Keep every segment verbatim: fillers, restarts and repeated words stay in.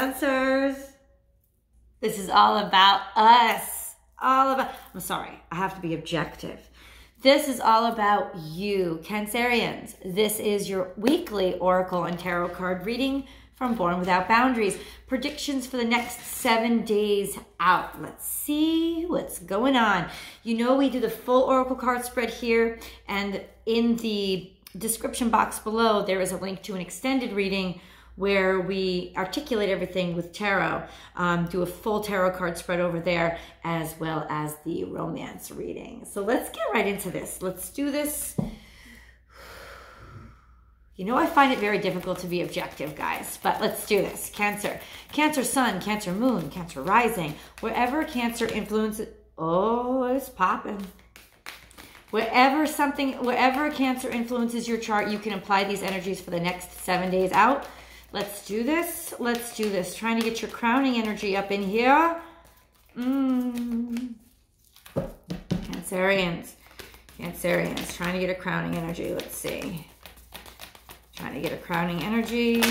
Cancers, this is all about us. All about, I'm sorry, I have to be objective. This is all about you, Cancerians. This is your weekly Oracle and Tarot card reading from Born Without Boundaries. Predictions for the next seven days out. Let's see what's going on. You know we do the full Oracle card spread here, and in the description box below, there is a link to an extended reading where we articulate everything with tarot, um, do a full tarot card spread over there, as well as the romance reading. So let's get right into this. Let's do this. You know, I find it very difficult to be objective, guys, but let's do this. Cancer, Cancer sun, Cancer moon, Cancer rising, wherever Cancer influences, oh, it's popping. Wherever something, wherever Cancer influences your chart, you can apply these energies for the next seven days out. Let's do this. Let's do this. Trying to get your crowning energy up in here. Mm. Cancerians. Cancerians. Trying to get a crowning energy. Let's see. Trying to get a crowning energy.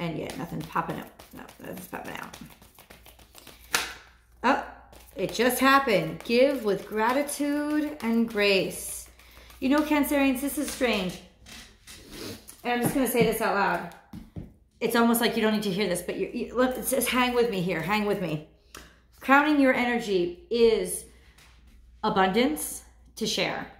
And yet nothing popping up. No, nothing's popping out. Oh, it just happened. Give with gratitude and grace. You know, Cancerians, this is strange. And I'm just going to say this out loud. It's almost like you don't need to hear this, but you, you, let's just hang with me here. Hang with me. Crowning your energy is abundance to share.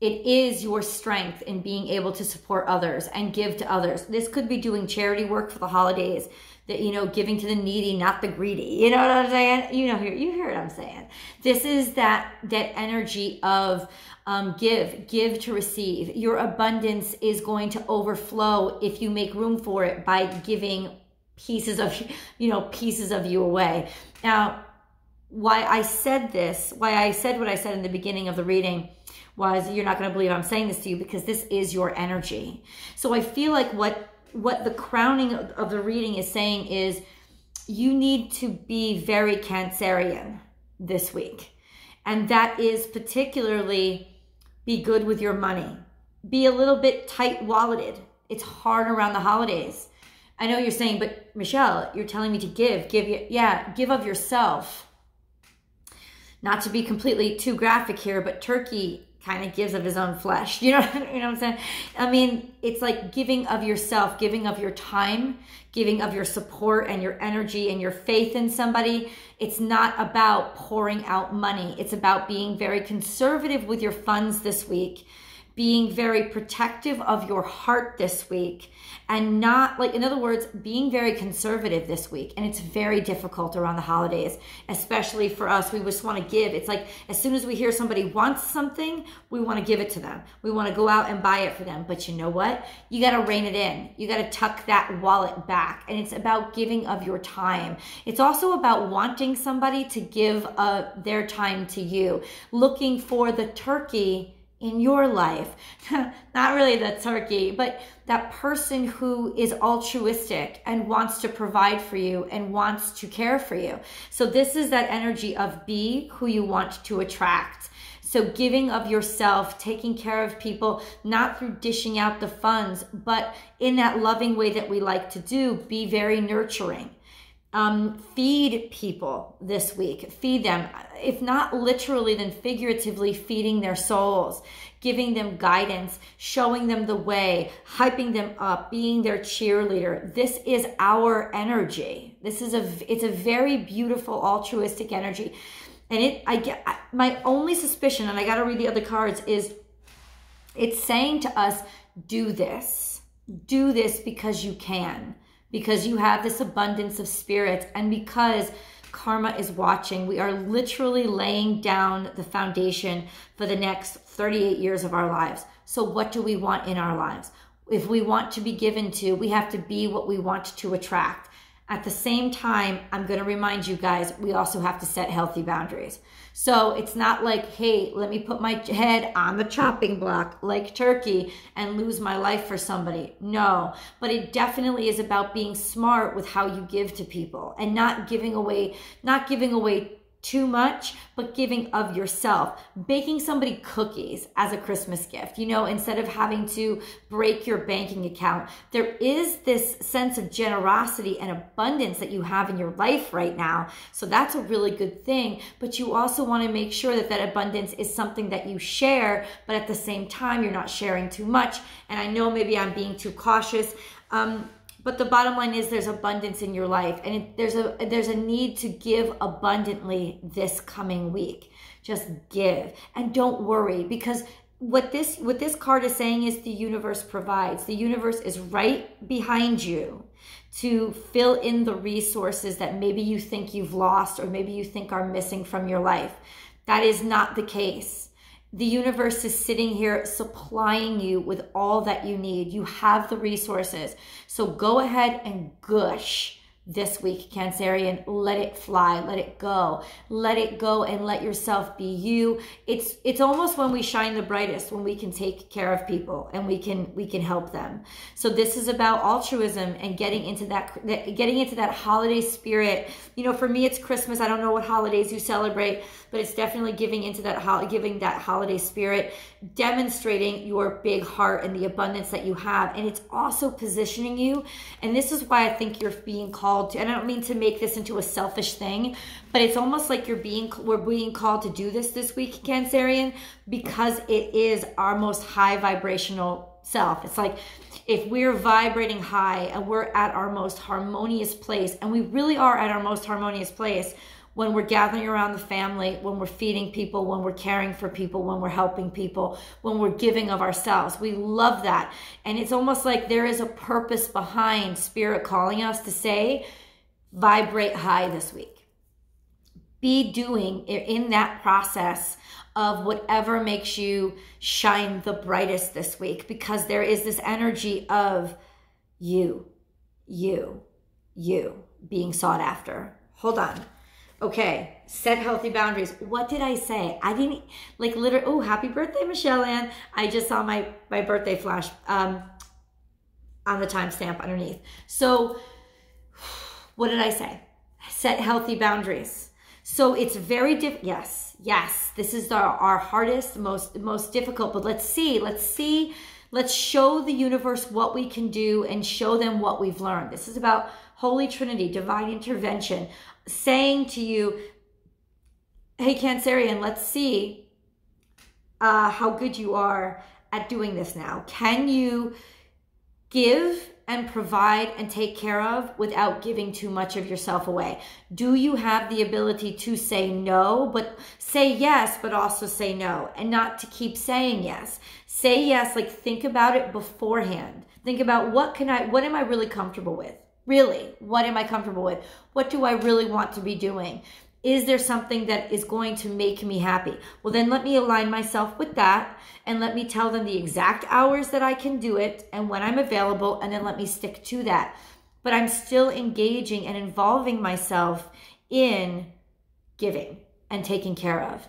It is your strength in being able to support others and give to others. This could be doing charity work for the holidays, that, you know, giving to the needy, not the greedy. You know what I'm saying? You know, you hear what I'm saying. This is that, that energy of um, give, give to receive. Your abundance is going to overflow if you make room for it by giving pieces of, you know, pieces of you away. Now, why I said this, why I said what I said in the beginning of the reading was, you're not going to believe I'm saying this to you, because this is your energy. So I feel like what what the crowning of, of the reading is saying is you need to be very Cancerian this week. And that is particularly be good with your money. Be a little bit tight-walleted. It's hard around the holidays. I know you're saying, but Michelle, you're telling me to give. give Yeah, give of yourself. Not to be completely too graphic here, but turkey kind of gives of his own flesh. You know, you know what I'm saying? I mean, it's like giving of yourself, giving of your time, giving of your support and your energy and your faith in somebody. It's not about pouring out money. It's about being very conservative with your funds this week, being very protective of your heart this week, and not, like, in other words, being very conservative this week. And it's very difficult around the holidays, especially for us. We just want to give. It's like as soon as we hear somebody wants something, we want to give it to them. We want to go out and buy it for them. But you know what? You got to rein it in. You got to tuck that wallet back. And it's about giving of your time. It's also about wanting somebody to give uh, their time to you, looking for the turkey in your life. Not really the turkey, but that person who is altruistic and wants to provide for you and wants to care for you. So this is that energy of be who you want to attract. So giving of yourself, taking care of people, not through dishing out the funds, but in that loving way that we like to do, be very nurturing. Um, feed people this week. Feed them. If not literally, then figuratively feeding their souls, giving them guidance, showing them the way, hyping them up, being their cheerleader. This is our energy. This is a, it's a very beautiful altruistic energy. And it, I get, my only suspicion, and I got to read the other cards, is it's saying to us, do this, do this because you can. Because you have this abundance of spirit, and because karma is watching. We are literally laying down the foundation for the next thirty-eight years of our lives. So what do we want in our lives? If we want to be given to, we have to be what we want to attract. At the same time, I'm going to remind you guys, we also have to set healthy boundaries. So it's not like, hey, let me put my head on the chopping block like turkey and lose my life for somebody. No, but it definitely is about being smart with how you give to people and not giving away, not giving away too much, but giving of yourself, baking somebody cookies as a Christmas gift, you know, instead of having to break your banking account. There is this sense of generosity and abundance that you have in your life right now. So that's a really good thing, but you also want to make sure that that abundance is something that you share, but at the same time, you're not sharing too much. And I know maybe I'm being too cautious, um, but the bottom line is there's abundance in your life, and it, there's a there's a need to give abundantly this coming week. Just give, and don't worry, because what this what this card is saying is the universe provides. The universe is right behind you to fill in the resources that maybe you think you've lost, or maybe you think are missing from your life. That is not the case. The universe is sitting here supplying you with all that you need. You have the resources. So go ahead and gush this week, Cancerian. Let it fly. Let it go. Let it go and let yourself be you. It's it's almost when we shine the brightest, when we can take care of people and we can we can help them. So this is about altruism and getting into that getting into that holiday spirit. You know, for me, it's Christmas. I don't know what holidays you celebrate, but it's definitely giving into that ho giving that holiday spirit, demonstrating your big heart and the abundance that you have. And it's also positioning you. And this is why I think you're being called to, and I don't mean to make this into a selfish thing, but it's almost like you're being, we're being called to do this this week, Cancerian, because it is our most high vibrational self. It's like, if we're vibrating high and we're at our most harmonious place, and we really are at our most harmonious place, when we're gathering around the family, when we're feeding people, when we're caring for people, when we're helping people, when we're giving of ourselves. We love that. And it's almost like there is a purpose behind Spirit calling us to say, vibrate high this week. Be doing in that process of whatever makes you shine the brightest this week, because there is this energy of you, you, you being sought after. Hold on. Okay, set healthy boundaries. What did I say? I didn't, like, literally, oh, happy birthday, Michelle Ann. I just saw my, my birthday flash um, on the timestamp underneath. So what did I say? Set healthy boundaries. So it's very diff, yes, yes. This is our, our hardest, most, most difficult, but let's see, let's see. Let's show the universe what we can do and show them what we've learned. This is about Holy Trinity, divine intervention, saying to you, hey, Cancerian, let's see uh, how good you are at doing this now. Can you give and provide and take care of without giving too much of yourself away? Do you have the ability to say no, but say yes, but also say no, and not to keep saying yes? Say yes, like, think about it beforehand. Think about what can I, what am I really comfortable with? Really, what am I comfortable with? What do I really want to be doing? Is there something that is going to make me happy? Well, then let me align myself with that, and let me tell them the exact hours that I can do it and when I'm available, and then let me stick to that. But I'm still engaging and involving myself in giving and taking care of.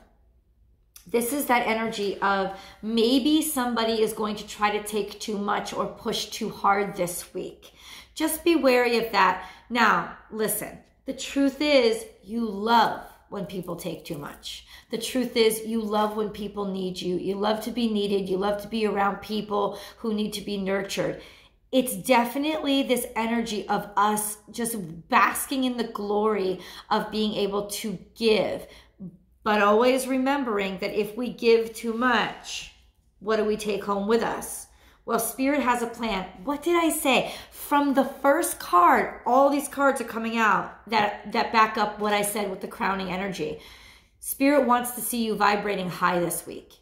This is that energy of maybe somebody is going to try to take too much or push too hard this week. Just be wary of that. Now, listen. The truth is, you love when people take too much. The truth is, you love when people need you. You love to be needed. You love to be around people who need to be nurtured. It's definitely this energy of us just basking in the glory of being able to give, but always remembering that if we give too much, what do we take home with us? Well, Spirit has a plan. What did I say? From the first card, all these cards are coming out that, that back up what I said with the crowning energy. Spirit wants to see you vibrating high this week.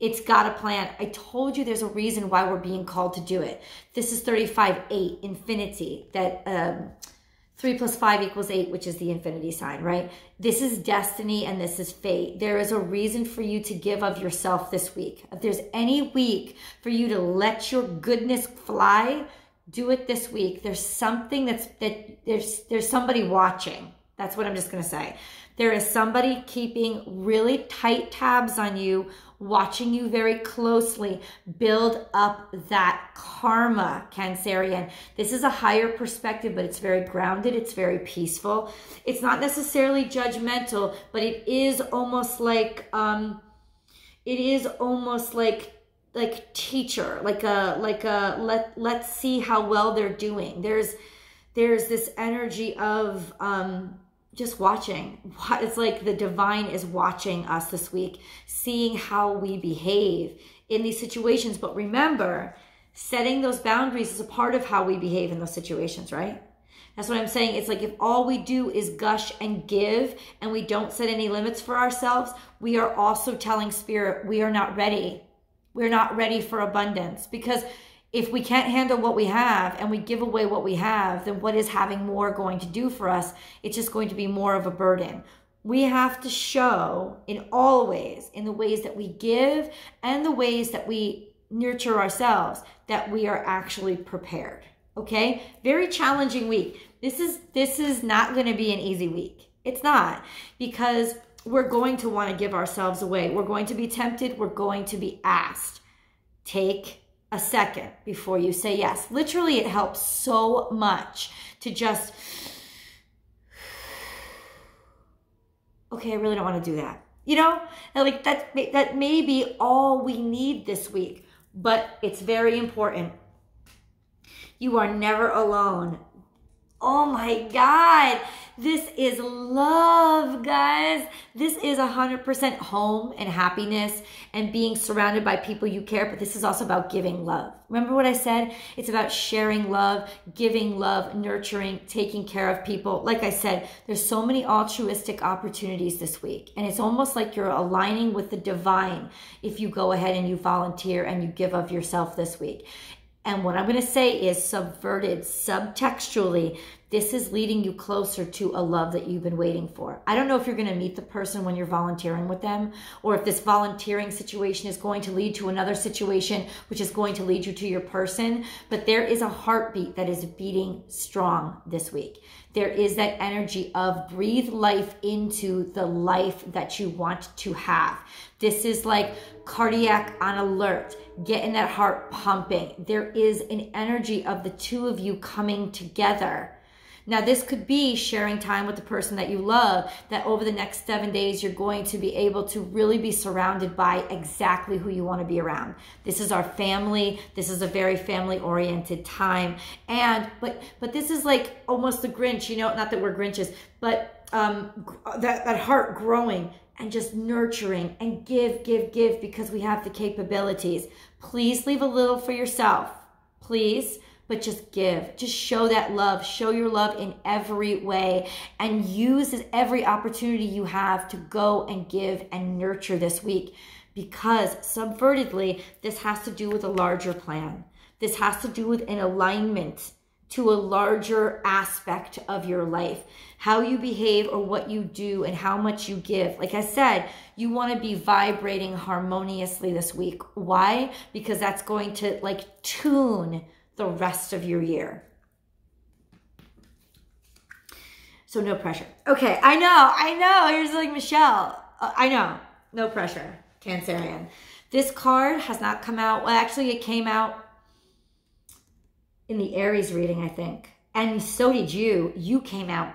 It's got a plan. I told you there's a reason why we're being called to do it. This is thirty-five eight, infinity, that um, three plus five equals eight, which is the infinity sign, right? This is destiny and this is fate. There is a reason for you to give of yourself this week. If there's any week for you to let your goodness fly, do it this week. There's something that's, that there's, there's somebody watching. That's what I'm just going to say. There is somebody keeping really tight tabs on you, watching you very closely. Build up that karma, Cancerian. This is a higher perspective, but it's very grounded. It's very peaceful. It's not necessarily judgmental, but it is almost like, um, it is almost like, like teacher, like a, like a, let, let's see how well they're doing. There's, there's this energy of, um, just watching. It's like the divine is watching us this week, seeing how we behave in these situations. But remember, setting those boundaries is a part of how we behave in those situations, right? That's what I'm saying. It's like if all we do is gush and give and we don't set any limits for ourselves, we are also telling spirit we are not ready. We're not ready for abundance, because if we can't handle what we have and we give away what we have, then what is having more going to do for us? It's just going to be more of a burden. We have to show in all ways, in the ways that we give and the ways that we nurture ourselves, that we are actually prepared, okay? Very challenging week. This is, this is not going to be an easy week. It's not, because we're going to want to give ourselves away. We're going to be tempted. We're going to be asked. Take a second before you say yes. Literally, it helps so much to just, okay, I really don't want to do that. You know, and like that, that may be all we need this week, but it's very important. You are never alone. Oh my God. This is love, guys. This is one hundred percent home and happiness and being surrounded by people you care, but this is also about giving love. Remember what I said? It's about sharing love, giving love, nurturing, taking care of people. Like I said, there's so many altruistic opportunities this week, and it's almost like you're aligning with the divine if you go ahead and you volunteer and you give of yourself this week. And what I'm going to say is subverted, subtextually, this is leading you closer to a love that you've been waiting for. I don't know if you're going to meet the person when you're volunteering with them, or if this volunteering situation is going to lead to another situation, which is going to lead you to your person. But there is a heartbeat that is beating strong this week. There is that energy of breathe life into the life that you want to have. This is like cardiac on alert, getting that heart pumping. There is an energy of the two of you coming together. Now, this could be sharing time with the person that you love, that over the next seven days, you're going to be able to really be surrounded by exactly who you want to be around. This is our family. This is a very family-oriented time. And, but, but this is like almost the Grinch, you know, not that we're Grinches, but um, that, that heart growing and just nurturing and give, give, give, because we have the capabilities. Please leave a little for yourself, please. But just give, just show that love, show your love in every way, and use every opportunity you have to go and give and nurture this week, because subvertedly, this has to do with a larger plan. This has to do with an alignment to a larger aspect of your life, how you behave or what you do and how much you give. Like I said, you want to be vibrating harmoniously this week. Why? Because that's going to like tune the rest of your year. So no pressure. Okay, I know, I know. Here's like Michelle. Uh, I know, no pressure, Cancerian. This card has not come out. Well, actually, it came out in the Aries reading, I think. And so did you. You came out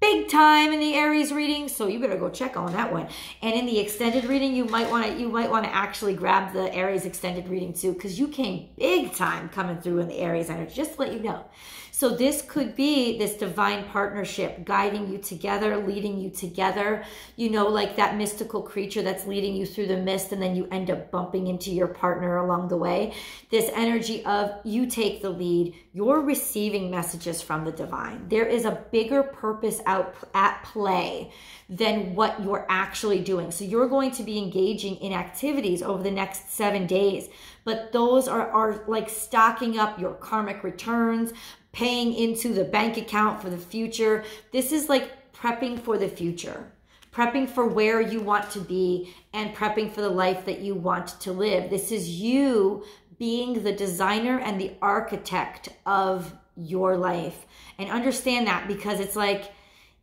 big time in the Aries reading, so you better go check on that one. And in the extended reading, you might want to you might want to actually grab the Aries extended reading too, because you came big time coming through in the Aries energy. Just to let you know. So this could be this divine partnership guiding you together, leading you together. You know, like that mystical creature that's leading you through the mist, and then you end up bumping into your partner along the way. This energy of you take the lead, you're receiving messages from the divine. There is a bigger purpose out at play than what you're actually doing. So you're going to be engaging in activities over the next seven days, but those are, are like stocking up your karmic returns, paying into the bank account for the future. This is like prepping for the future, prepping for where you want to be and prepping for the life that you want to live. This is you being the designer and the architect of your life. And understand that, because it's like,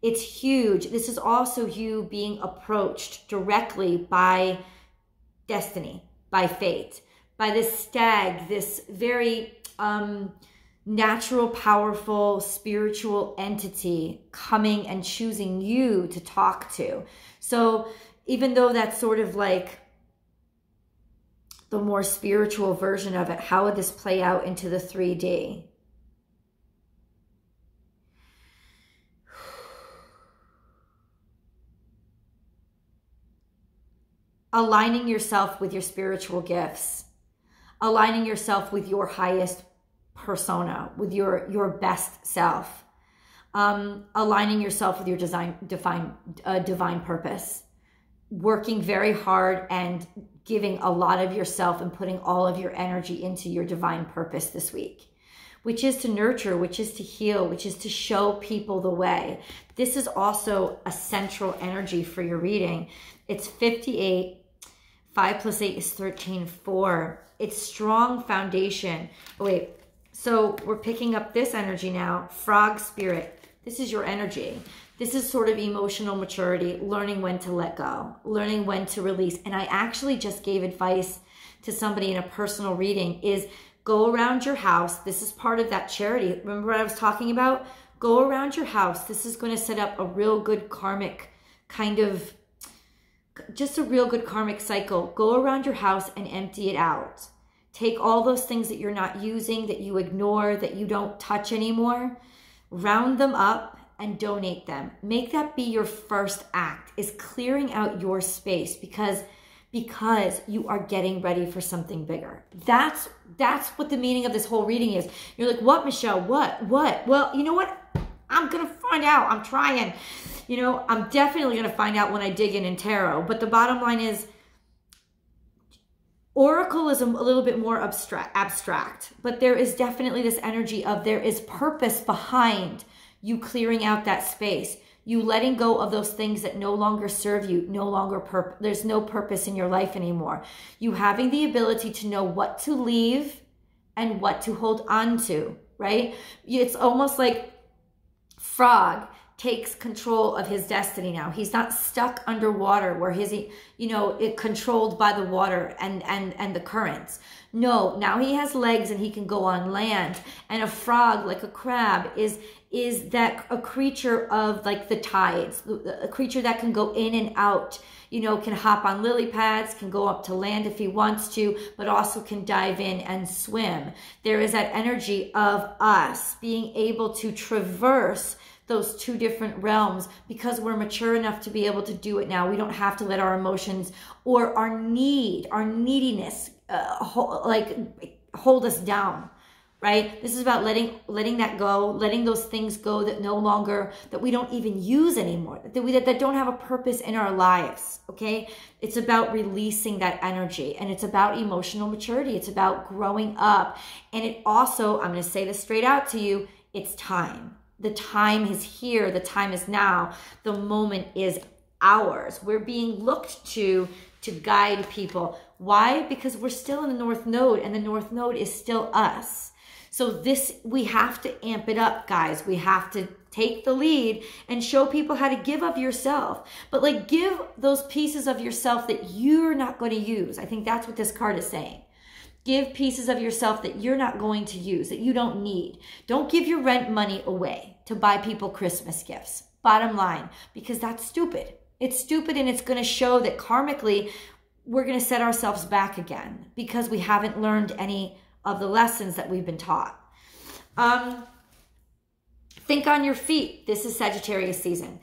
It's huge. This is also you being approached directly by destiny, by fate, by this stag, this very um, natural, powerful, spiritual entity coming and choosing you to talk to. So even though that's sort of like the more spiritual version of it, how would this play out into the three D? Aligning yourself with your spiritual gifts, aligning yourself with your highest persona, with your, your best self, um, aligning yourself with your design, divine, uh, divine purpose, working very hard and giving a lot of yourself and putting all of your energy into your divine purpose this week, which is to nurture, which is to heal, which is to show people the way. This is also a central energy for your reading. It's fifty-eight. five plus eight is thirteen. four. It's strong foundation. Oh, wait. So we're picking up this energy now. Frog spirit. This is your energy. This is sort of emotional maturity, learning when to let go, learning when to release. And I actually just gave advice to somebody in a personal reading is go around your house. This is part of that charity. Remember what I was talking about? Go around your house. This is going to set up a real good karmic kind of, just a real good karmic cycle. Go around your house and empty it out. Take all those things that you're not using, that you ignore, that you don't touch anymore. Round them up and donate them. Make that be your first act, is clearing out your space, because because you are getting ready for something bigger. That's, that's what the meaning of this whole reading is. You're like, what, Michelle? What? What? Well, you know what? I'm going to find out. I'm trying. You know, I'm definitely going to find out when I dig in in tarot. But the bottom line is, Oracle is a little bit more abstract, abstract, but there is definitely this energy of there is purpose behind you clearing out that space. You letting go of those things that no longer serve you, no longer purpose. There's no purpose in your life anymore. You having the ability to know what to leave and what to hold on to, right? It's almost like Frog takes control of his destiny now. He's not stuck underwater where his, you know, it controlled by the water and, and, and the currents. No, now he has legs and he can go on land. And a frog, like a crab, is is that a creature of like the tides, a creature that can go in and out, you know, can hop on lily pads, can go up to land if he wants to, but also can dive in and swim. There is that energy of us being able to traverse those two different realms because we're mature enough to be able to do it now. We don't have to let our emotions or our need, our neediness, uh, hold, like hold us down. Right? This is about letting letting that go, letting those things go that no longer, that we don't even use anymore, that we that, that don't have a purpose in our lives, okay? It's about releasing that energy, and it's about emotional maturity. It's about growing up, and it also, I'm going to say this straight out to you, it's time. The time is here. The time is now. The moment is ours. We're being looked to to guide people. Why? Because we're still in the North Node, and the North Node is still us. So this, we have to amp it up, guys. We have to take the lead and show people how to give of yourself. But like, give those pieces of yourself that you're not going to use. I think that's what this card is saying. Give pieces of yourself that you're not going to use, that you don't need. Don't give your rent money away to buy people Christmas gifts. Bottom line, because that's stupid. It's stupid, and it's going to show that karmically we're going to set ourselves back again because we haven't learned any of the lessons that we've been taught. Um, think on your feet. This is Sagittarius season.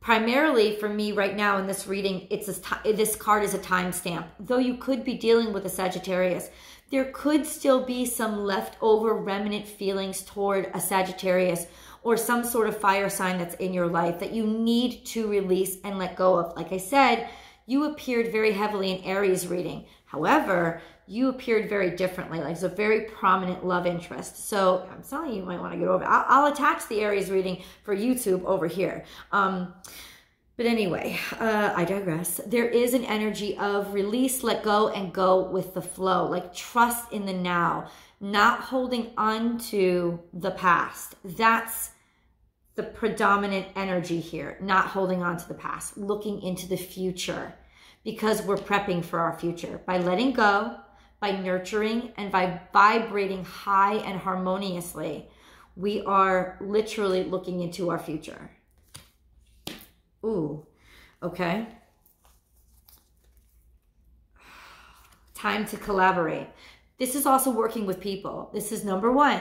Primarily for me right now in this reading, it's a, this card is a timestamp. Though you could be dealing with a Sagittarius, there could still be some leftover remnant feelings toward a Sagittarius or some sort of fire sign that's in your life that you need to release and let go of. Like I said, you appeared very heavily in Aries reading. However, you appeared very differently. Like, it's a very prominent love interest. So I'm telling you, you might want to get over it. I'll, I'll attach the Aries reading for YouTube over here. Um, but anyway, uh, I digress. There is an energy of release, let go, and go with the flow. Like, trust in the now, not holding on to the past. That's the predominant energy here, not holding on to the past, looking into the future, because we're prepping for our future by letting go, by nurturing, and by vibrating high and harmoniously. We are literally looking into our future. Ooh, okay. Time to collaborate. This is also working with people. This is number one.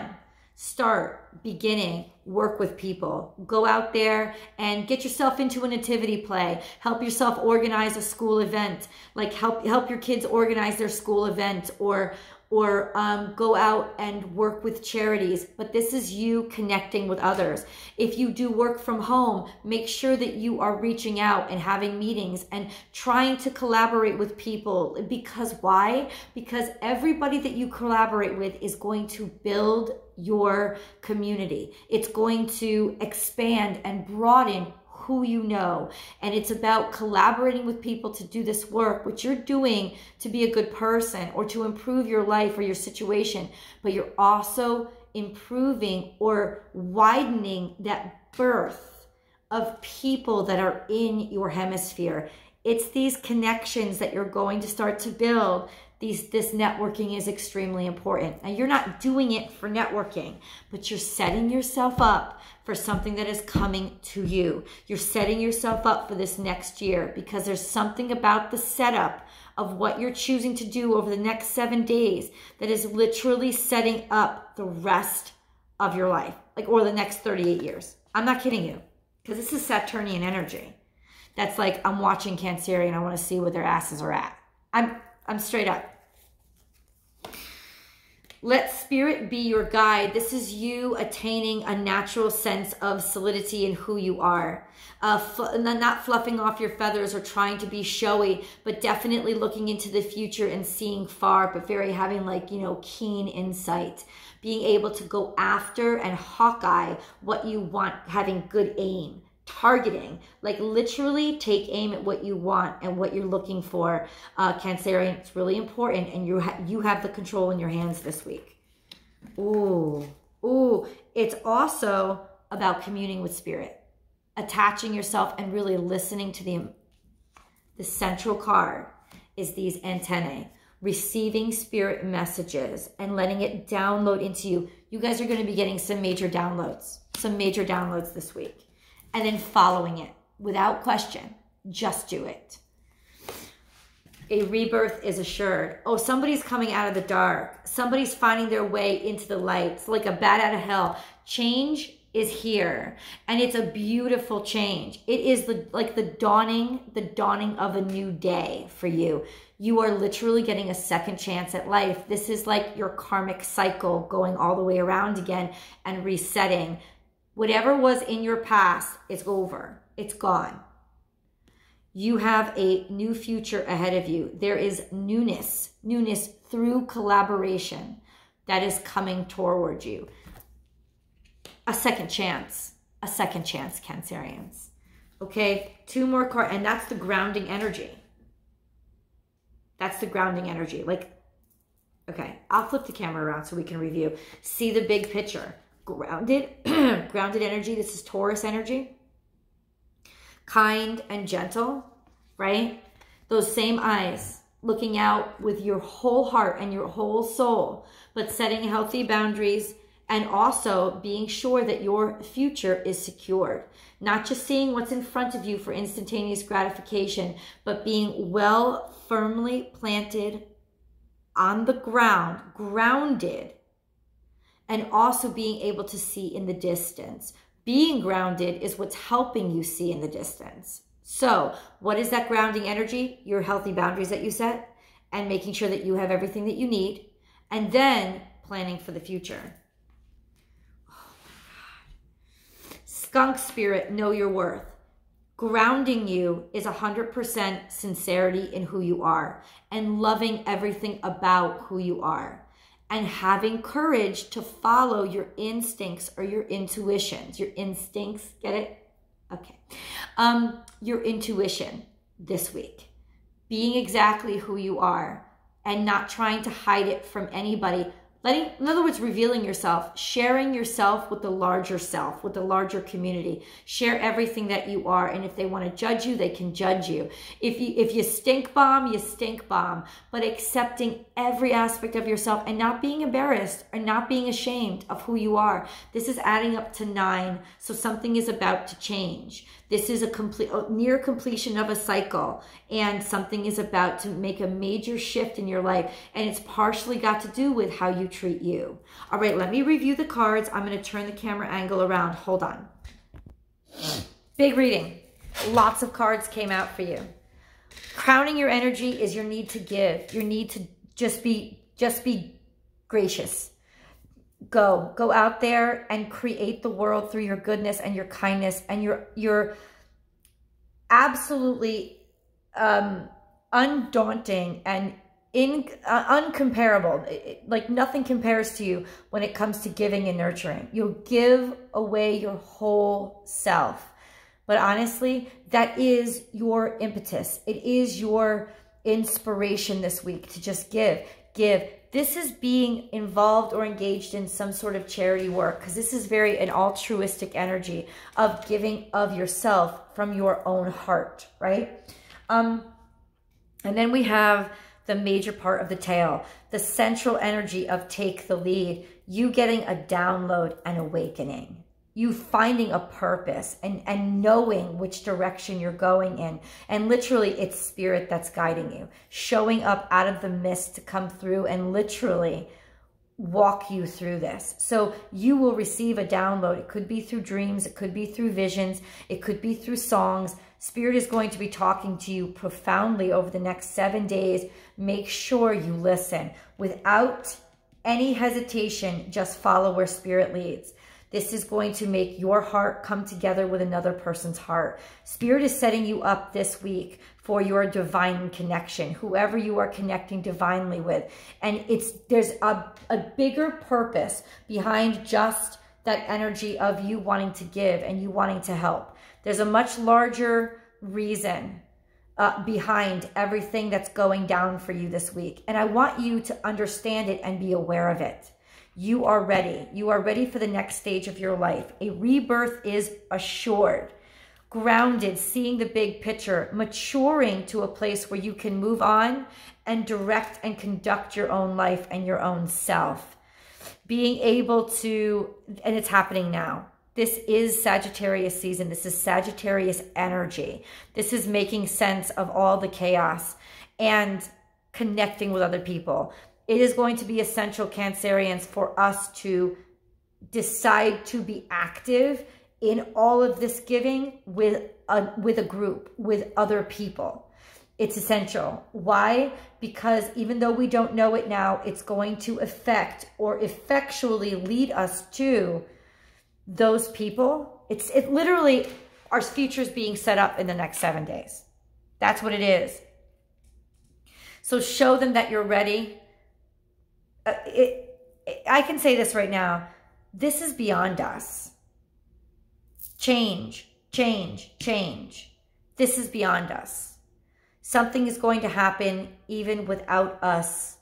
Start, beginning, work with people. Go out there and get yourself into a nativity play. Help yourself organize a school event. Like help help your kids organize their school event, or or um, go out and work with charities. But this is you connecting with others. If you do work from home, make sure that you are reaching out and having meetings and trying to collaborate with people. Because why? Because everybody that you collaborate with is going to build your community. It's going to expand and broaden who you know. And it's about collaborating with people to do this work, which you're doing to be a good person or to improve your life or your situation. But you're also improving or widening that berth of people that are in your hemisphere. It's these connections that you're going to start to build. These, this networking is extremely important. Now, you're not doing it for networking, but you're setting yourself up for something that is coming to you. You're setting yourself up for this next year, because there's something about the setup of what you're choosing to do over the next seven days that is literally setting up the rest of your life, like, or the next thirty-eight years. I'm not kidding you, because this is Saturnian energy. That's like, I'm watching Cancerian. I want to see where their asses are at. I'm... I'm straight up. Let spirit be your guide. This is you attaining a natural sense of solidity in who you are. Uh, fl not fluffing off your feathers or trying to be showy, but definitely looking into the future and seeing far, but very having like, you know, keen insight. Being able to go after and hawkeye what you want, having good aim. Targeting, like literally take aim at what you want and what you're looking for. Uh, Cancerian, it's really important, and you ha you have the control in your hands this week. Ooh, ooh, it's also about communing with spirit, attaching yourself, and really listening to the the central card is these antennae, receiving spirit messages and letting it download into you. You guys are going to be getting some major downloads, some major downloads this week. And then following it without question. Just do it. A rebirth is assured. Oh, somebody's coming out of the dark. Somebody's finding their way into the light. It's like a bat out of hell. Change is here. And it's a beautiful change. It is the, like the dawning, the dawning of a new day for you. You are literally getting a second chance at life. This is like your karmic cycle going all the way around again and resetting. Whatever was in your past is over. It's gone. You have a new future ahead of you. There is newness, newness through collaboration that is coming toward you. A second chance, a second chance, Cancerians. Okay, two more cards, and that's the grounding energy. That's the grounding energy. Like, okay, I'll flip the camera around so we can review. See the big picture. Grounded, grounded energy. This is Taurus energy. Kind and gentle, right? Those same eyes looking out with your whole heart and your whole soul, but setting healthy boundaries and also being sure that your future is secured. Not just seeing what's in front of you for instantaneous gratification, but being well, firmly planted on the ground, grounded, and also being able to see in the distance. Being grounded is what's helping you see in the distance. So what is that grounding energy? Your healthy boundaries that you set and making sure that you have everything that you need, and then planning for the future. Oh my God. Skunk spirit, know your worth. Grounding you is one hundred percent sincerity in who you are and loving everything about who you are. And having courage to follow your instincts or your intuitions. Your instincts, get it? Okay. Um, your intuition this week. Being exactly who you are and not trying to hide it from anybody, Letting, in other words, revealing yourself, sharing yourself with the larger self, with the larger community. Share everything that you are, and if they want to judge you, they can judge you. If you, if you stink bomb, you stink bomb. But accepting every aspect of yourself and not being embarrassed or not being ashamed of who you are. This is adding up to nine, so something is about to change. This is a complete, near completion of a cycle, and something is about to make a major shift in your life, and it's partially got to do with how you treat you. All right, let me review the cards. I'm going to turn the camera angle around. Hold on. Big reading. Lots of cards came out for you. Crowning your energy is your need to give, your need to just be, just be gracious. Go, go out there and create the world through your goodness and your kindness and your, your absolutely um, undaunting and in, uh, uncomparable. It, like nothing compares to you when it comes to giving and nurturing. You'll give away your whole self. But honestly, that is your impetus. It is your inspiration this week to just give, give. This is being involved or engaged in some sort of charity work, because this is very an altruistic energy of giving of yourself from your own heart, right? Um, and then we have the major part of the tale, the central energy of take the lead, you getting a download and awakening. You finding a purpose and, and knowing which direction you're going in. And literally, it's spirit that's guiding you. Showing up out of the mist to come through and literally walk you through this. So you will receive a download. It could be through dreams. It could be through visions. It could be through songs. Spirit is going to be talking to you profoundly over the next seven days. Make sure you listen. Without any hesitation, just follow where spirit leads. This is going to make your heart come together with another person's heart. Spirit is setting you up this week for your divine connection, whoever you are connecting divinely with. And it's there's a, a bigger purpose behind just that energy of you wanting to give and you wanting to help. There's a much larger reason uh, behind everything that's going down for you this week. And I want you to understand it and be aware of it. You are ready. You are ready for the next stage of your life. A rebirth is assured. Grounded, seeing the big picture, maturing to a place where you can move on and direct and conduct your own life and your own self. Being able to, and it's happening now. This is Sagittarius season. This is Sagittarius energy. This is making sense of all the chaos and connecting with other people. It is going to be essential, Cancerians, for us to decide to be active in all of this giving with a, with a group, with other people. It's essential. Why? Because even though we don't know it now, it's going to affect or effectually lead us to those people. It's it literally, our future's being set up in the next seven days. That's what it is. So show them that you're ready. Uh, it, it, I can say this right now. This is beyond us. Change, change, change. This is beyond us. Something is going to happen even without us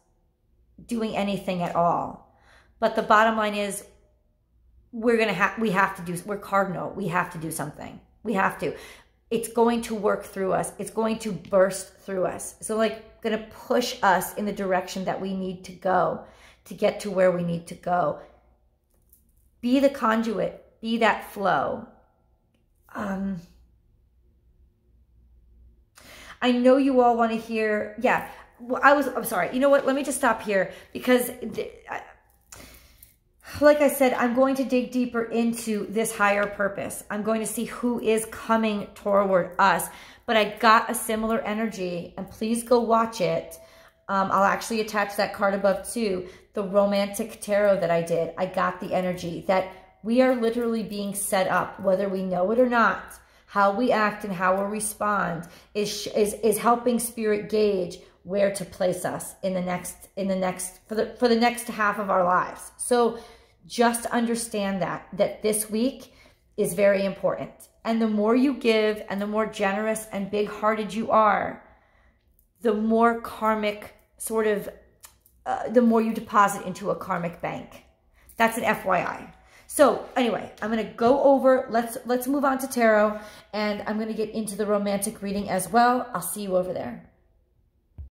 doing anything at all. But the bottom line is we're going to have, we have to do, we're cardinal. We have to do something. We have to. It's going to work through us. It's going to burst through us. So like going to push us in the direction that we need to go to get to where we need to go. Be the conduit, be that flow. Um, I know you all want to hear. Yeah, well, I was, I'm sorry. You know what? Let me just stop here because I, like I said, I'm going to dig deeper into this higher purpose. I'm going to see who is coming toward us. But I got a similar energy, and please go watch it. Um, I'll actually attach that card above too, the romantic tarot that I did. I got the energy that we are literally being set up, whether we know it or not. How we act and how we respond is is is helping spirit gauge where to place us in the next in the next for the for the next half of our lives. So just understand that that this week is very important. And the more you give and the more generous and big-hearted you are, the more karmic sort of uh, the more you deposit into a karmic bank. That's an F Y I. So anyway, I'm going to go over, let's, let's move on to tarot, and I'm going to get into the romantic reading as well. I'll see you over there.